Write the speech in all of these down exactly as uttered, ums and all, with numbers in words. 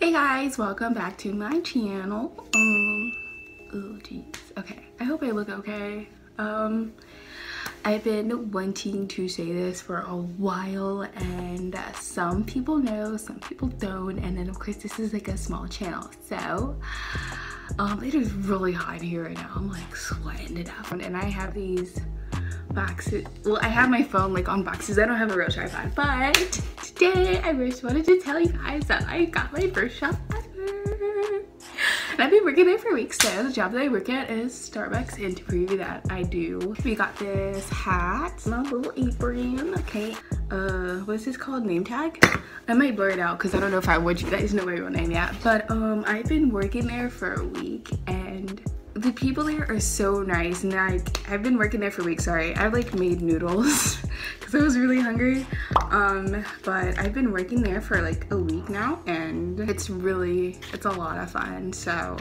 Hey guys, welcome back to my channel. Um, oh geez, okay, I hope I look okay. Um, I've been wanting to say this for a while, and uh, some people know, some people don't, and then of course this is like a small channel, so um, it is really hot here right now. I'm like sweating it up, and I have these boxes. Well, I have my phone like on boxes. I don't have a real tripod, but today I just wanted to tell you guys that I got my first job ever, and I've been working there for weeks. So the job that I work at is Starbucks, and to preview that, I do. We got this hat, my little apron. Okay, uh, what's this called? Name tag? I might blur it out because I don't know if I would. You guys know my real name yet, but um, I've been working there for a week and. The people there are so nice, and I, I've been working there for weeks, sorry. I like made noodles because I was really hungry, um, but I've been working there for like a week now, and it's really, it's a lot of fun. So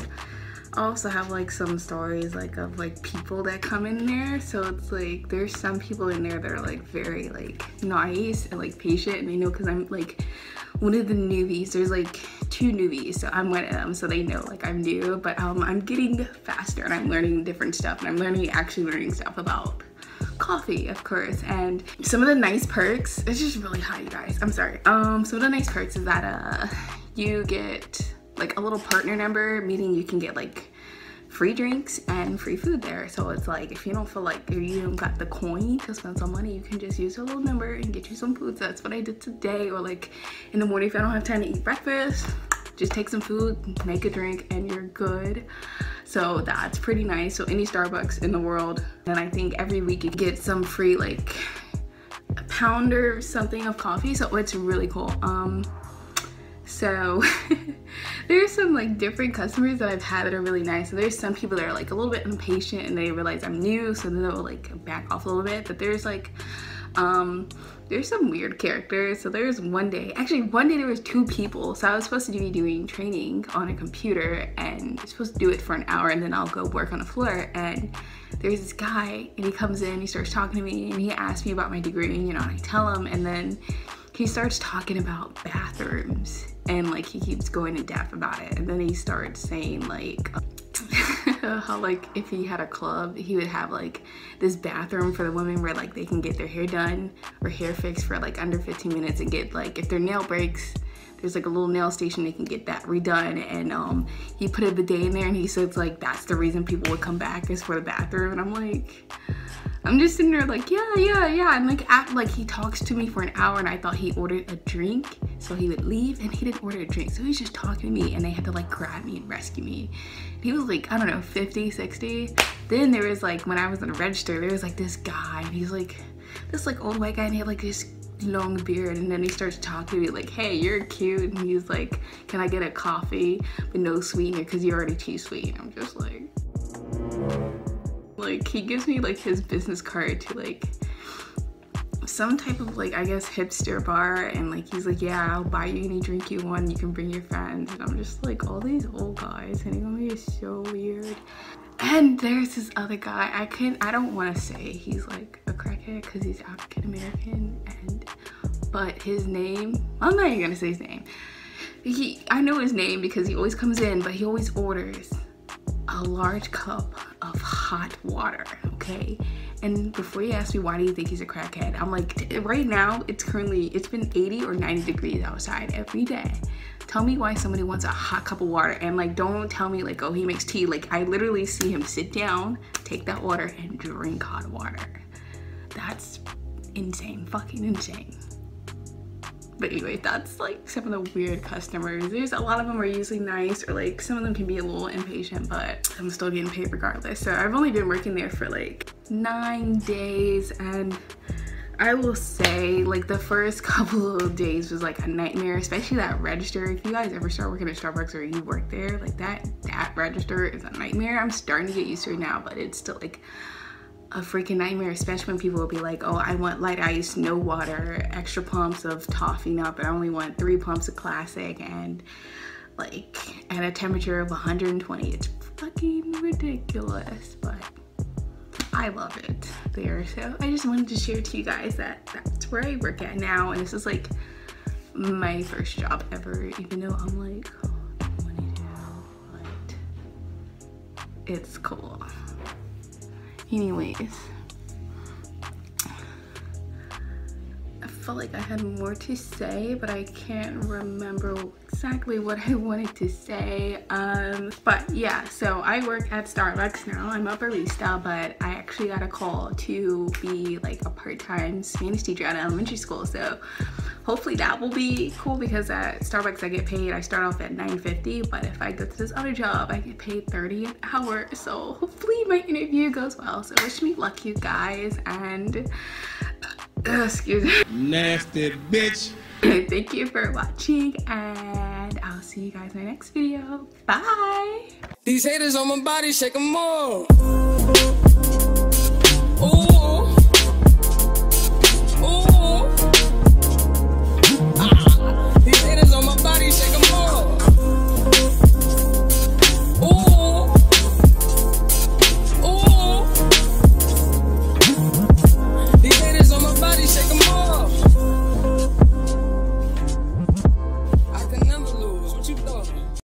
I also have like some stories like of like people that come in there, so it's like there's some people in there that are like very like nice and like patient, and they know because I'm like one of the newbies. There's like two newbies, so I'm one of them, so they know like I'm new, but um I'm getting faster and I'm learning different stuff, and I'm learning actually learning stuff about coffee, of course. And some of the nice perks, it's just really hot, you guys, I'm sorry. Um some of the nice perks is that uh you get like a little partner number, meaning you can get like free drinks and free food there. So it's like if you don't feel like you don't got the coin to spend some money, you can just use a little number and get you some food. So that's what I did today. Or like in the morning if I don't have time to eat breakfast, just take some food, make a drink, and you're good. So that's pretty nice. So any Starbucks in the world, and I think every week you get some free like a pound or something of coffee, so it's really cool. um So there's some like different customers that I've had that are really nice. So there's some people that are like a little bit impatient and they realize I'm new, so then they'll like back off a little bit. But there's like, um, there's some weird characters. So there's one day, actually one day there was two people. So I was supposed to be doing training on a computer, and I'm supposed to do it for an hour, and then I'll go work on the floor. And there's this guy, and he comes in, he starts talking to me, and he asks me about my degree, and you know, and I tell him, and then he starts talking about bathrooms, and like he keeps going in depth about it, and then he starts saying like how like if he had a club, he would have like this bathroom for the women where like they can get their hair done or hair fixed for like under fifteen minutes, and get like if their nail breaks, there's like a little nail station, they can get that redone. And um he put a bidet in there, and he says like that's the reason people would come back is for the bathroom. And I'm like, I'm just sitting there like, yeah, yeah, yeah. And like, act like he talks to me for an hour, and I thought he ordered a drink, so he would leave, and he didn't order a drink. So he's just talking to me, and they had to like grab me and rescue me. And he was like, I don't know, fifty, sixty. Then there was like, when I was in the register, there was like this guy, and he's like, this like old white guy, and he had like this long beard, and then he starts talking to me like, hey, you're cute. And he's like, can I get a coffee but no sweetener because you're already too sweet? And I'm just like, like he gives me like his business card to like some type of like I guess hipster bar, and like he's like, yeah, I'll buy you any drink you want, you can bring your friends. And I'm just like, all these old guys and he is so weird. And there's this other guy, I couldn't I don't want to say he's like a crackhead because he's African American, and but his name, I'm not even gonna say his name. He I know his name because he always comes in, but he always orders a large cup of hot water, okay? And before you ask me why do you think he's a crackhead, I'm like, right now it's currently it's been eighty or ninety degrees outside every day. Tell me why somebody wants a hot cup of water. And like, don't tell me like, oh, he makes tea. Like, I literally see him sit down, take that water, and drink hot water. That's insane, fucking insane. But anyway, that's like some of the weird customers. There's a lot of them are usually nice, or like some of them can be a little impatient, but I'm still getting paid regardless. So I've only been working there for like nine days. And I will say like the first couple of days was like a nightmare, especially that register. If you guys ever start working at Starbucks or you work there, like that, that register is a nightmare. I'm starting to get used to it now, but it's still like a freaking nightmare, especially when people will be like, oh, I want light ice, no water, extra pumps of toffee now, but I only want three pumps of classic, and like at a temperature of one hundred twenty. It's fucking ridiculous, but I love it there. So I just wanted to share to you guys that that's where I work at now, and this is like my first job ever, even though I'm like, oh, I don't want to do, but it's cool. Anyways, I felt like I had more to say, but I can't remember exactly what I wanted to say. Um, but yeah, so I work at Starbucks now. I'm a barista, but I actually got a call to be like a part-time Spanish teacher at elementary school. So hopefully that will be cool, because at Starbucks I get paid. I start off at nine fifty, but if I go to this other job, I get paid thirty dollars an hour. So hopefully my interview goes well. So wish me luck, you guys, and uh, excuse me. Nasty bitch. Thank you for watching, and I'll see you guys in my next video. Bye. These haters on my body, shake them all.